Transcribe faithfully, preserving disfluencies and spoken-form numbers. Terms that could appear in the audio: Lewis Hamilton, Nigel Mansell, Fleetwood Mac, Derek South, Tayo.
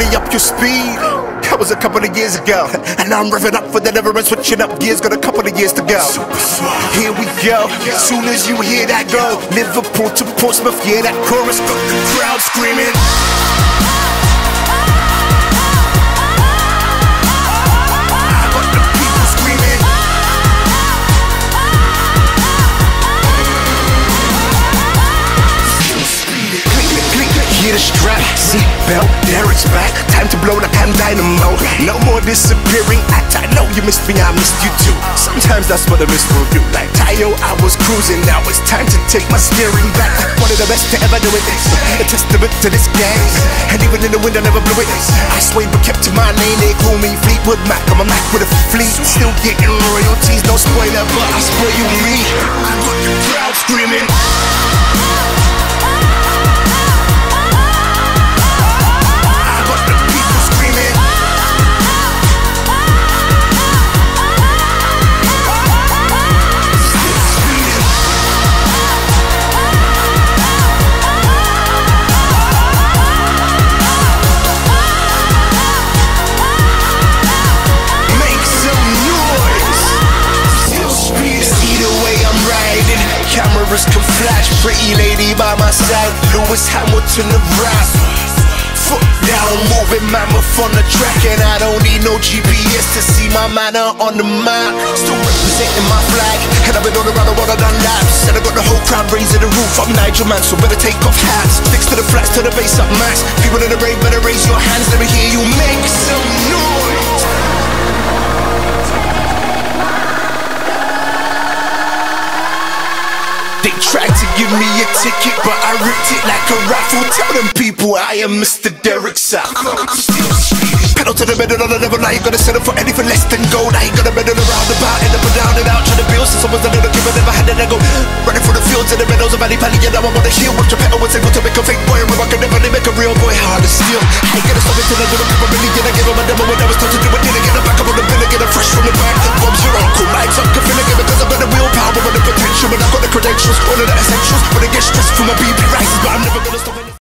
already up your speed. That was a couple of years ago, and now I'm revving up for deliverance, switching up gears, got a couple of years to go. Here we go, soon as you hear that go, Liverpool to Portsmouth, yeah, that chorus got the crowd screaming. Strap, seatbelt, there it's back. Time to blow like I'm dynamo. No more disappearing act. I know you missed me, I missed you too. Sometimes that's what a miss will do. Like Tayo, I was cruising, now it's time to take my steering back. One of the best to ever do it. A testament to this gang. And even in the wind I never blew it. I swayed but kept to my lane. They call me Fleetwood Mac. I'm a Mac with a fleet. Still getting royalties, no spoiler, but I swear you me. I got the crowd screaming. Cameras can flash, pretty lady by my side, Lewis Hamilton the rap. Foot down, moving mammoth on the track, and I don't need no G P S to see my manner on the map. Still representing my flag, and I've been all around the world, I've done laps, and I got the whole crowd raising the roof. I'm Nigel Mansell, better take off hats. Fix to the flats, to the bass up max. People in the rave, better raise your hands, let me hear you make some noise. They tried to give me a ticket, but I ripped it like a raffle. Tell them people I am Mister Derek South. Pedal to the middle on the level, I ain't gonna settle for anything less than gold. I ain't gonna meddle around about, end up and down and out, trying to build since I was a little kid, but never had an angle. Running through the fields and the meadows of Valley Valley, and now I'm on a hill. Watch your pedal was able to make a fake boy, and I can never make a real boy harder still. I ain't gonna stop until I do a couple million. I give him a demo when I was told to do it, then I get back up on the bill and get it fresh from the back. Bob's your uncle, Mike's up, can feel it because I've got the willpower and the potential, and I've got the credentials. All of the essentials, but I get stressed from my B P rises, but I'm never gonna stop it.